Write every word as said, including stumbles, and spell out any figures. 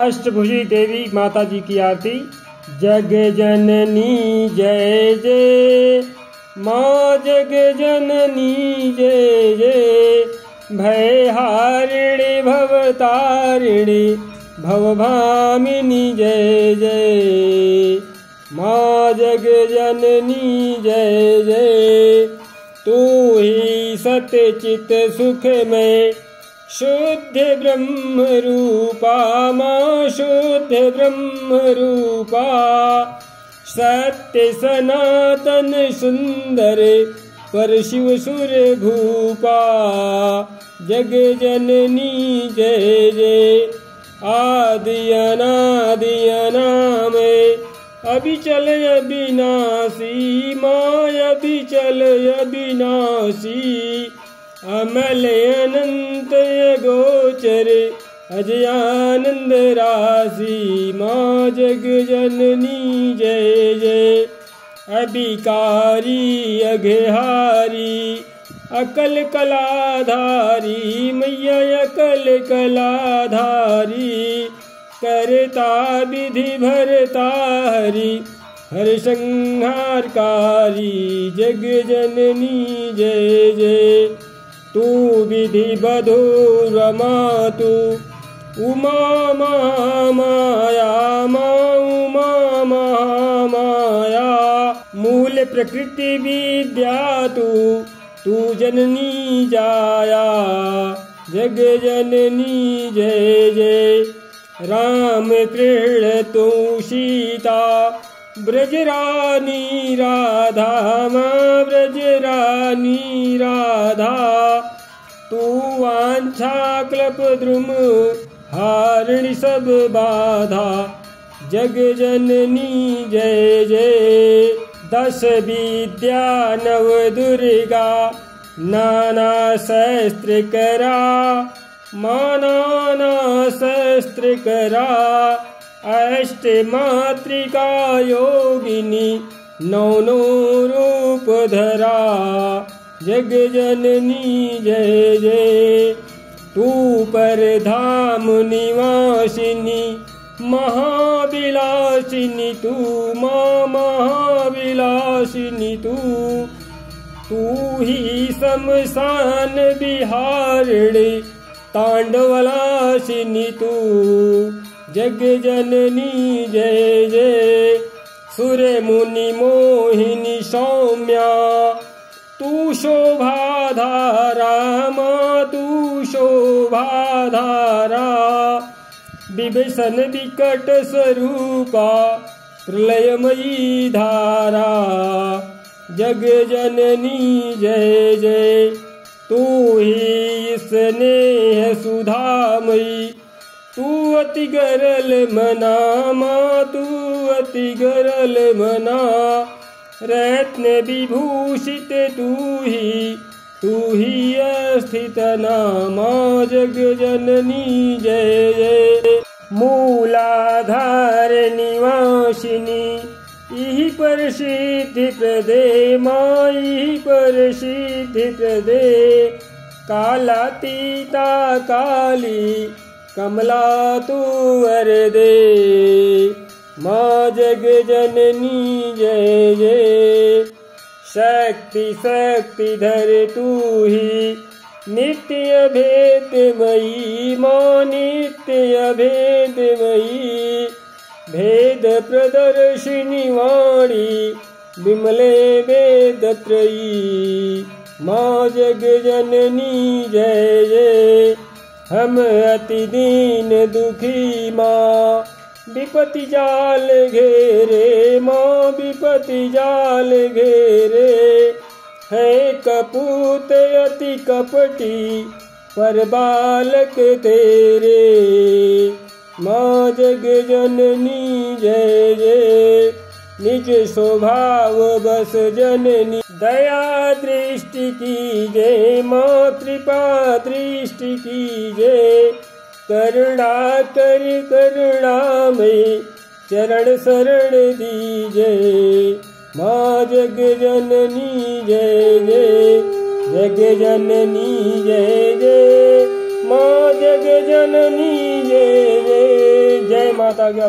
अष्टभुजी देवी माता जी की आरती। जग जननी जय जय माँ जग जननी जय जय भय हारिणी भवतारिणी भवभामिनी जय जय माँ जग जननी जय जय। तू ही सत्यचित सुख में शुद्ध ब्रह्म रूपा माँ शुद्ध ब्रह्म रूपा सत्य सनातन सुंदर पर शिव सुर भूपा जग जननी जय जय। आदि अनादि अनाम अभिचल अविनाशी माँ अभिचल अविनाशी अमल अनंत गोचर अजयानंद राशि माँ जग जननी जय जय। अभिकारी अघहारी अकल कलाधारी मैया अकल कलाधारी करता विधि भरता हरि हर संहारकारी जग जननी जय जय। तू विधि बधू रमा तू उमा महामाया माँ उमा महामाया मूल प्रकृति विद्या तू तू जननी जाया जग जननी जय जय। राम कृष्ण तू सीता ब्रजरानी राधा माँ ब्रजरानी राधा तू वांछा क्लप द्रुम हारिणि सब बाधा जग जननी जय जय। दस विद्या नव दुर्गा नाना शस्त्र करा मानाना शस्त्र करा अष्ट मातृका योगिनी नौनो रूप धरा जग जननी जय जय। तू पर धाम निवासिनी महाविलासिनी तू माँ महाविलासिनी तू तू ही शमशान बिहारिणी तांडवलासिनी तू जग जननी जय जय। सुर मुनि मोहिनी सौम्या तू शोभाधारा माँ तू शोभाधारा विभीषण विकट स्वरूपा प्रलयमयी धारा जग जननी जय जय। तू ही स्नेह सुधामयी तू अति गरल मना माँ तू अति गरल मना रत्न विभूषित तू ही तू ही अस्थित नामा जग जननी जय जय। मूलाधार निवासिनी इहि प्रसिद्धि प्रदे माँ इहि प्रसिद्धि प्रदे कालातीता काली कमला तू वर दे माँ जग जननी जय जय। शक्ति शक्ति धर तू ही नित्य भेद मयी माँ नित्य भेद मयी भेद प्रदर्शिनी वाणी विमले वेद त्रयी माँ जग जननी जय जय। हम अति दीन दुखी माँ विपति जाल घेरे माँ विपति जाल घेरे है कपूत अति कपटी पर बालक तेरे माँ जग जननी जय जय। निज स्वभाव बस जननी दया दृष्टि कीजे माँ कृपा दृष्टि कीजे करुणा कर करुणा में चरण शरण दीजे माँ जग जननी जय जय। जग जननी जय जय माँ जग जननी जय जय। माता के